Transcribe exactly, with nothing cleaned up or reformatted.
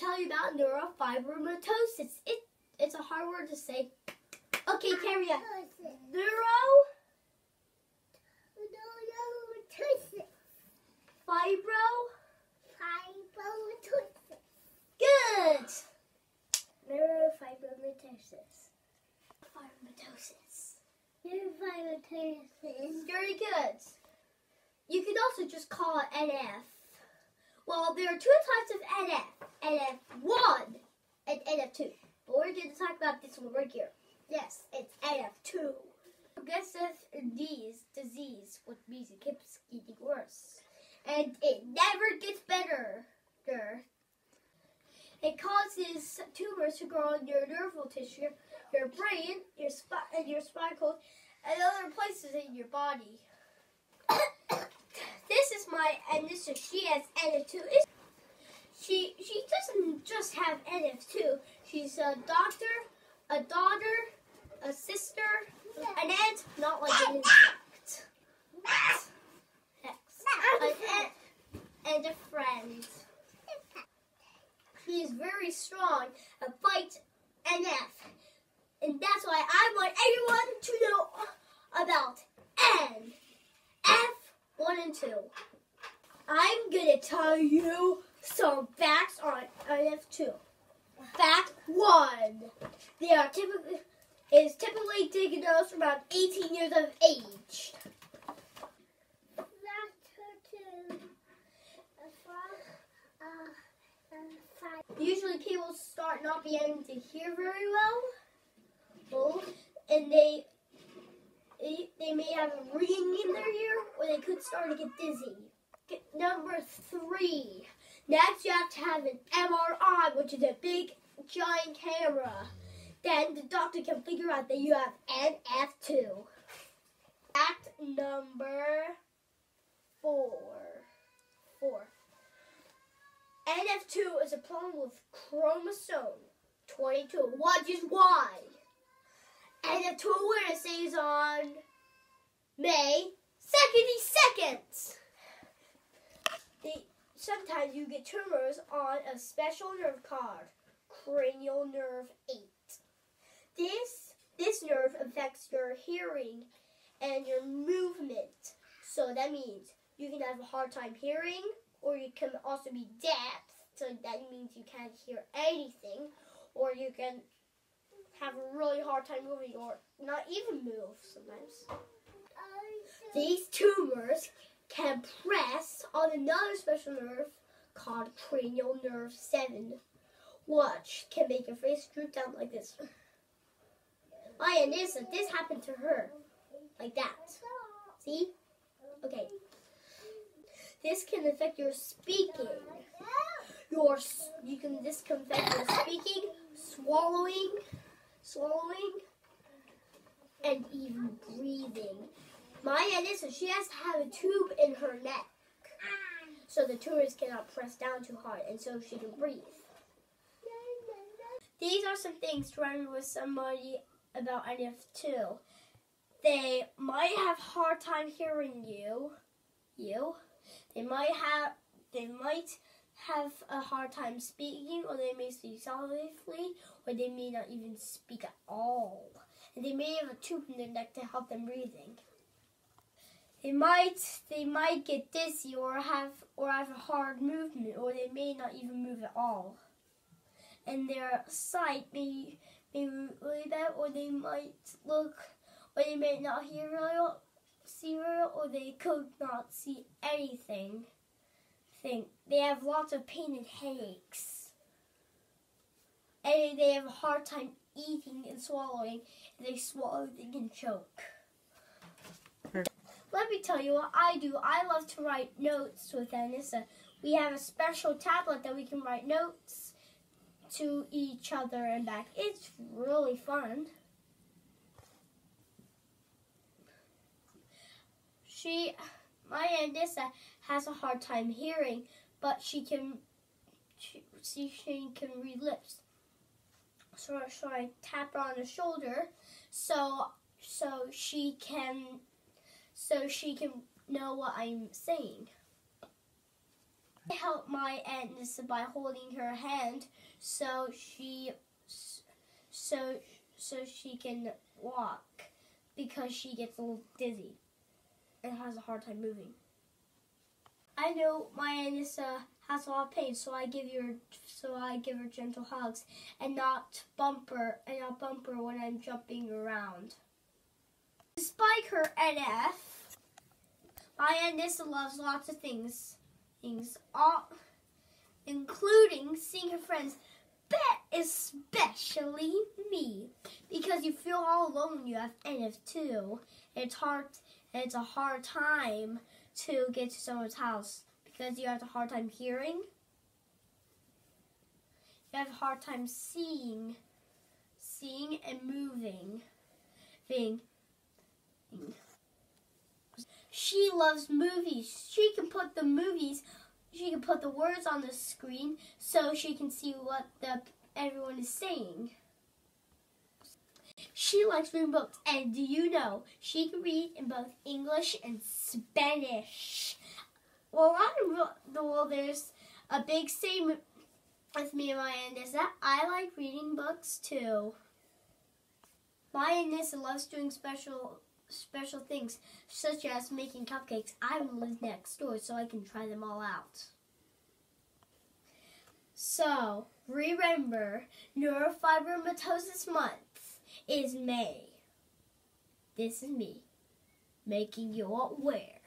tell you about neurofibromatosis. It, it's a hard word to say. Okay, carry on. Neuro... Neurofibromatosis. Fibro... Fibromatosis. Good! Neurofibromatosis. Fibromatosis. Neurofibromatosis. Very good. You could also just call it N F. Well, there are two types of N F, N F one and N F two. But we're going to talk about this one right here. Yes, it's N F two. Progressive disease, which means it keeps getting worse. And it never gets better. It causes tumors to grow in your nerval tissue, your brain, your spi- and your spinal, and other places in your body. This is my Anissa. She has N F two. She she doesn't just have N F two. She's a doctor, a daughter, a sister, an aunt, not like an insect, an aunt, and a friend. She is very strong and fights N F, and that's why I want everyone to know about N F. One and two. I'm gonna tell you some facts on N F two. Fact one: they are typically is typically diagnosed around eighteen years of age. Fact two: usually people start not being able to hear very well, and they. They may have a ringing in their ear, or they could start to get dizzy. Number three. Next, you have to have an M R I, which is a big, giant camera. Then the doctor can figure out that you have N F two. Fact number four. Four. N F two is a problem with chromosome twenty-two, which is why N F two awareness is on May second. They, sometimes you get tumors on a special nerve called cranial nerve eight. This, this nerve affects your hearing and your movement. So that means you can have a hard time hearing, or you can also be deaf. So that means you can't hear anything, or you can have a really hard time moving, or not even move sometimes. These tumors can press on another special nerve called cranial nerve seven, which can make your face droop down like this. My Anissa, this happened to her, like that. See? Okay. This can affect your speaking. Your you can this can affect your speaking, swallowing. Swallowing and even breathing. My Anissa, she has to have a tube in her neck, so the tumors cannot press down too hard, and so she can breathe. These are some things to remember with somebody about N F two. They might have a hard time hearing you. You. They might have. They might. have a hard time speaking, or they may speak solidly, or they may not even speak at all. And they may have a tube in their neck to help them breathing. They might they might get dizzy or have or have a hard movement, or they may not even move at all. And their sight may may be really bad, or they might look, or they may not hear really, see really, or they could not see anything. Thing. They have lots of pain and headaches, and they have a hard time eating and swallowing, and they swallow, they can choke. Let me tell you what I do. I love to write notes with Anissa. We have a special tablet that we can write notes to each other and back. It's really fun. She... My Anissa has a hard time hearing, but she can she, she can read lips. So, so I tap her on the shoulder, so so she can so she can know what I'm saying. I helped my aunt Anissa by holding her hand so she so so she can walk, because she gets a little dizzy and has a hard time moving. I know my aunt Anissa has a lot of pain, so I give her so I give her gentle hugs and not bump her and not bump her when I'm jumping around. Despite her N F, my aunt Anissa loves lots of things, things all, including seeing her friends, but especially me, because you feel all alone when you have N F two. It's hard. It's a hard time to get to someone's house because you have a hard time hearing. You have a hard time seeing, seeing and moving, thing. She loves movies. She can put the movies, she can put the words on the screen so she can see what the everyone is saying. She likes reading books, and do you know she can read in both English and Spanish? Well, around the world, there's a big statement with me and my aunt Anissa. I like reading books too. My aunt Anissa loves doing special. special things, such as making cupcakes. I live next door, so I can try them all out. So, remember, Neurofibromatosis Month is May. This is me, making you aware.